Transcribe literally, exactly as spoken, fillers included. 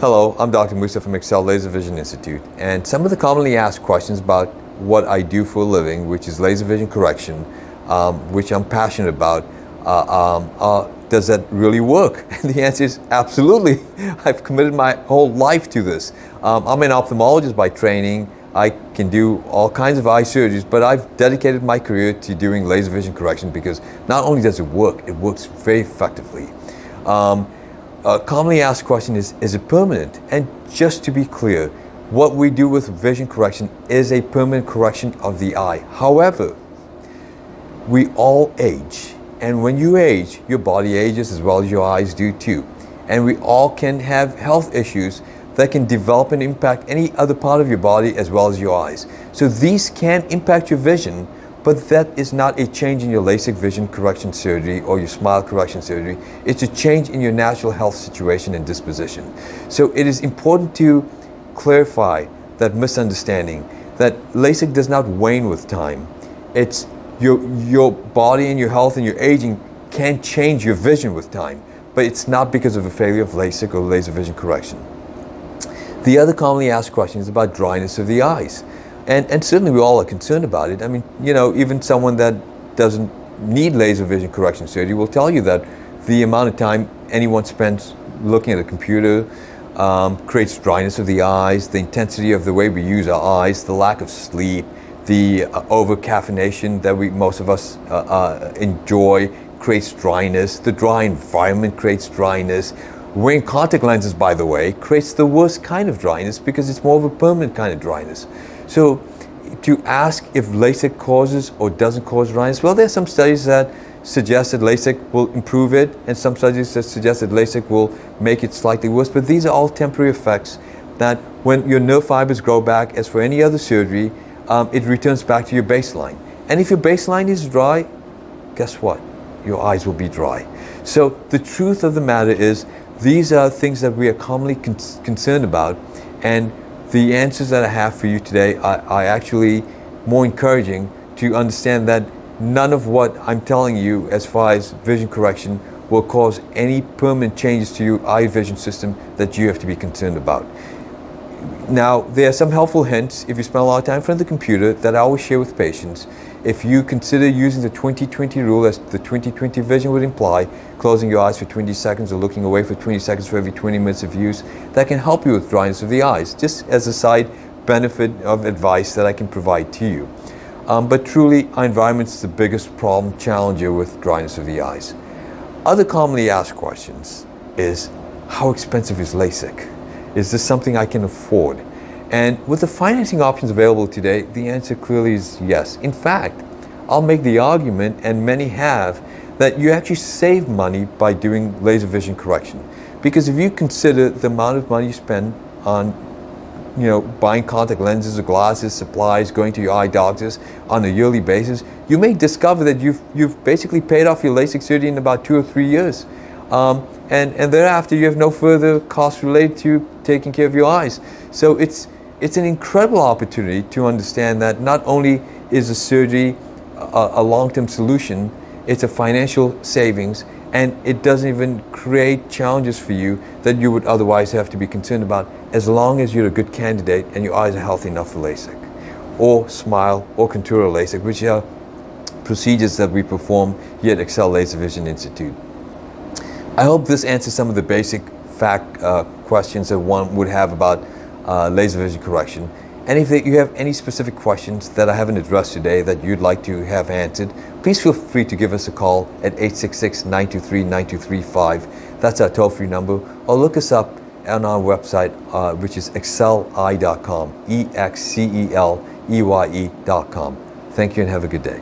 Hello, I'm Doctor Moosa from Excel Laser Vision Institute, and some of the commonly asked questions about what I do for a living, which is laser vision correction, um, which I'm passionate about, uh, um, uh, does that really work? And the answer is absolutely. I've committed my whole life to this. Um, I'm an ophthalmologist by training. I can do all kinds of eye surgeries, but I've dedicated my career to doing laser vision correction because not only does it work, it works very effectively. Um, A commonly asked question is, is it permanent? And just to be clear, what we do with vision correction is a permanent correction of the eye. However, we all age. And when you age, your body ages as well as your eyes do too. And we all can have health issues that can develop and impact any other part of your body as well as your eyes. So these can impact your vision, but that is not a change in your LASIK vision correction surgery or your SMILE correction surgery. It's a change in your natural health situation and disposition. So it is important to clarify that misunderstanding that LASIK does not wane with time. It's your, your body and your health and your aging can change your vision with time, but it's not because of a failure of LASIK or laser vision correction. The other commonly asked question is about dryness of the eyes. And, and certainly we all are concerned about it. I mean, you know, even someone that doesn't need laser vision correction surgery will tell you that the amount of time anyone spends looking at a computer um, creates dryness of the eyes, the intensity of the way we use our eyes, the lack of sleep, the uh, over-caffeination that we, most of us uh, uh, enjoy creates dryness, the dry environment creates dryness. Wearing contact lenses, by the way, creates the worst kind of dryness because it's more of a permanent kind of dryness. So to ask if LASIK causes or doesn't cause dryness, well, there are some studies that suggest that LASIK will improve it and some studies that suggest that LASIK will make it slightly worse, but these are all temporary effects that when your nerve fibers grow back, as for any other surgery, um, it returns back to your baseline. And if your baseline is dry, guess what? Your eyes will be dry. So the truth of the matter is these are things that we are commonly con concerned about, and the answers that I have for you today are, are actually more encouraging to understand that none of what I'm telling you as far as vision correction will cause any permanent changes to your eye vision system that you have to be concerned about. Now, there are some helpful hints if you spend a lot of time in front of the computer that I always share with patients. If you consider using the twenty twenty rule, as the twenty twenty vision would imply, closing your eyes for twenty seconds or looking away for twenty seconds for every twenty minutes of use, that can help you with dryness of the eyes, just as a side benefit of advice that I can provide to you. Um, but truly, our environment's the biggest problem challenger with dryness of the eyes. Other commonly asked questions is, how expensive is LASIK? Is this something I can afford? And with the financing options available today, the answer clearly is yes. In fact, I'll make the argument, and many have, that you actually save money by doing laser vision correction. Because if you consider the amount of money you spend on, you know, buying contact lenses or glasses, supplies, going to your eye doctors on a yearly basis, you may discover that you've, you've basically paid off your LASIK surgery in about two or three years. Um, and, and thereafter, you have no further costs related to taking care of your eyes. So it's It's an incredible opportunity to understand that not only is a surgery a, a long-term solution, it's a financial savings, and it doesn't even create challenges for you that you would otherwise have to be concerned about, as long as you're a good candidate and your eyes are healthy enough for LASIK, or SMILE, or contour LASIK, which are procedures that we perform here at Excel Laser Vision Institute. I hope this answers some of the basic fact uh, questions that one would have about Uh, laser vision correction. And if you have any specific questions that I haven't addressed today that you'd like to have answered, please feel free to give us a call at eight six six, nine two three, nine two three five. That's our toll-free number. Or look us up on our website, uh, which is Excel Eye dot com, E X C E L E Y E dot com. Thank you and have a good day.